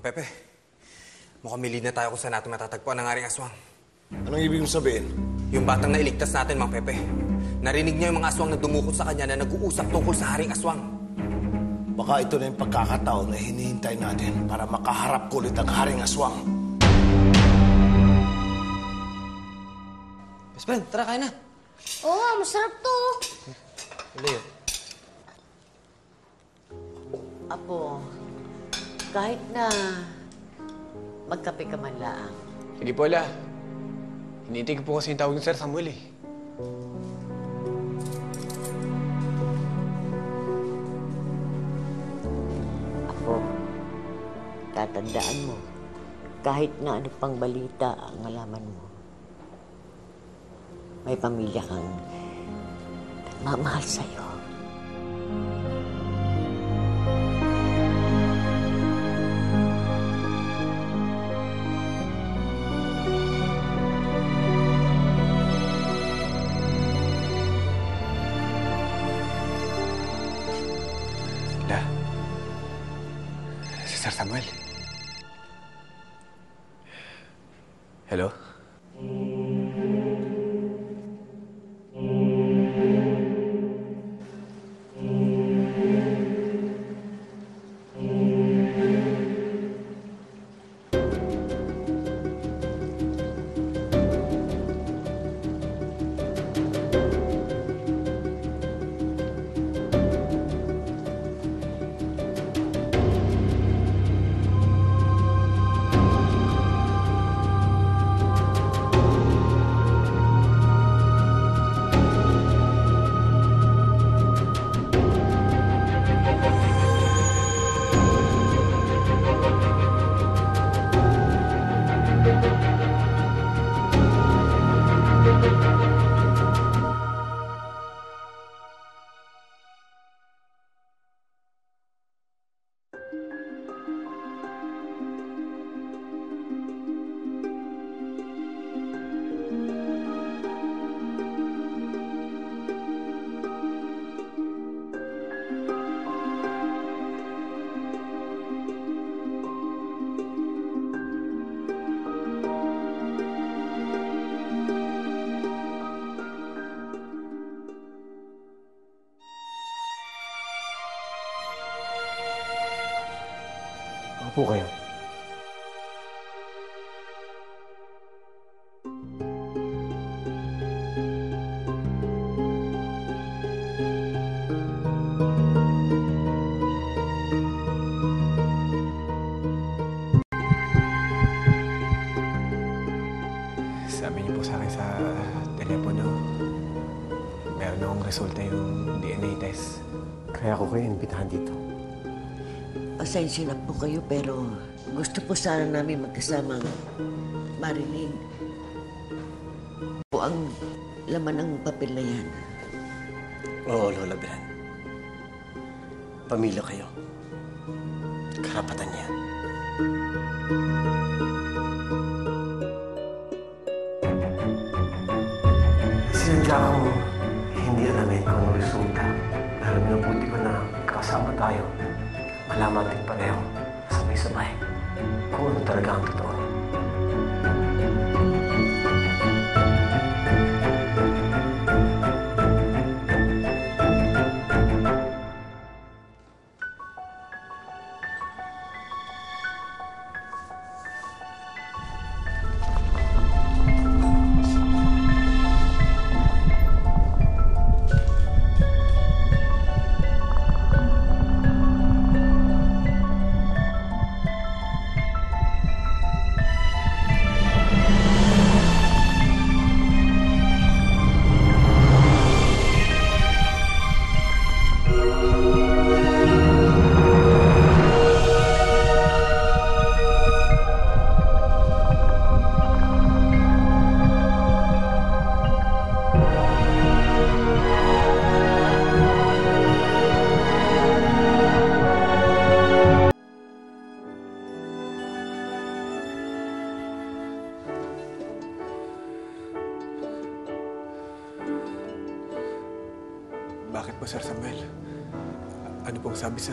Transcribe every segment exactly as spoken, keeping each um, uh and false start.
Ang Pepe, mukhang may lead na tayo kung saan natin matatagpuan ang aring aswang. Anong ibig mong sabihin? Yung batang na iligtas natin, Mang Pepe. Narinig niya yung mga aswang na dumukot sa kanya na nag-uusap tungkol sa haring aswang. Baka ito na yung pagkakataon na hinihintay natin para makaharap ko ulit ang haring aswang. Best friend, tara, kain na. Oo, oh, masarap to. Uli yun. Apo, kahit na magkape ka man lang. Sige po, Ala. Hinitig po kasi yung tawag ni Sir Samuel, eh. Apo, tatandaan mo, kahit na ano pang balita ang alaman mo, may pamilya kang nagmamahal sa'yo. Sir Samuel. Hello? Opo kayo. Sabi niyo po sa akin sa telepono, meron akong resulta yung D N A test. Kaya ako kayo inbitahan dito. Pasensya na po kayo, pero gusto po sana namin magkasamang marinig po ang laman ng papel na yan. Oo, Lola Belen. Pamilya kayo. Karapatan niya. Sinadya ko, hindi alamin ko ang resulta. Pero minabuti ko na kasama tayo. Malaman din pareho, sabay-sabay, kung ano talaga ang totoo. Bakit po, Sir Samuel? Ano pong sabi sa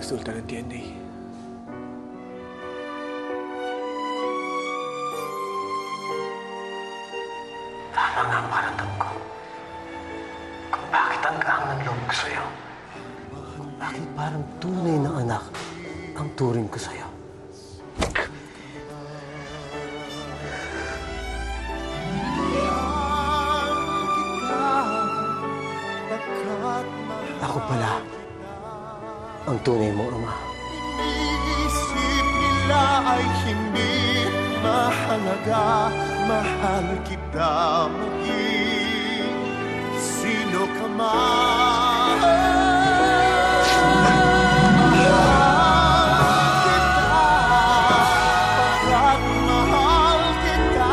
resulta ng D N A? ang naparamdam ko. Kung bakit ang gaang ng loob ko sa'yo. Kung bakit parang tunay na anak ang turing ko sa'yo. Ako pala ang tunay mong ama. Iniisip nila ay hindi mahalaga, mahal kita maging sino ka man. Mahal kita, pagkat mahal kita.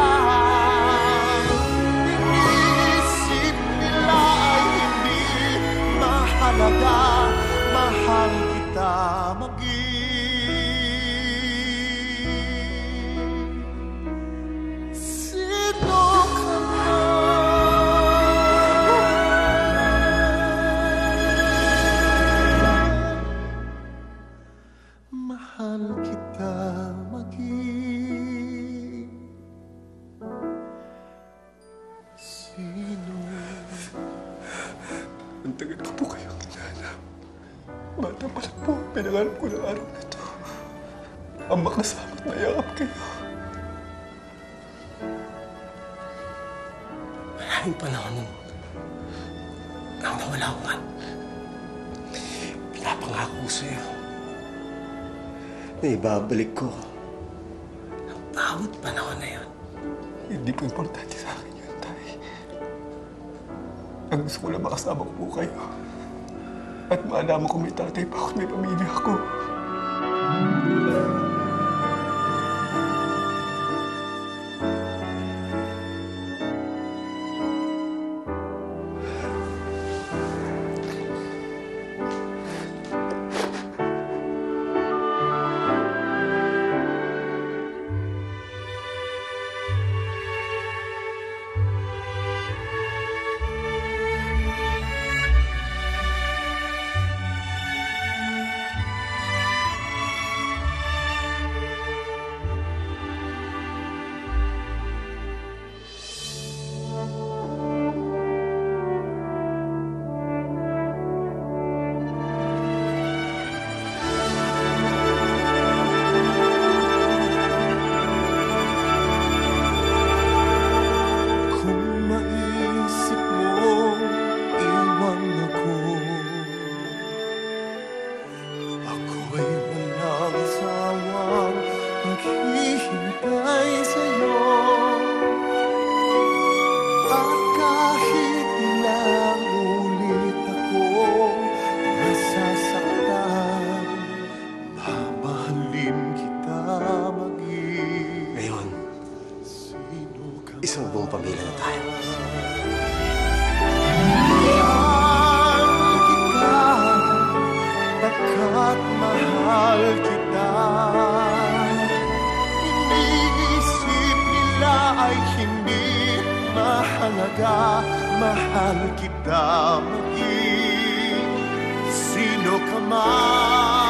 Iniisip nila ay hindi mahalaga, mahal kita maging pinangarap ko ng araw na ito, ang makasama at mayakap kayo. Maraming panahon nun, nang nawala ko nga, pinapangako ko sa'yo na ibabalik ko ang bawat panahon na yun. Hindi po importante sa akin yun, Tay. Ang gusto ko lang makasama ko po kayo. At maalaman ko may tatay pa ako at may pamilya ako. Isang buong pamilya na tayo. Mahal kita, bakit mahal kita? Iniisip nila ay hindi mahalaga, mahal kita maging sino ka man.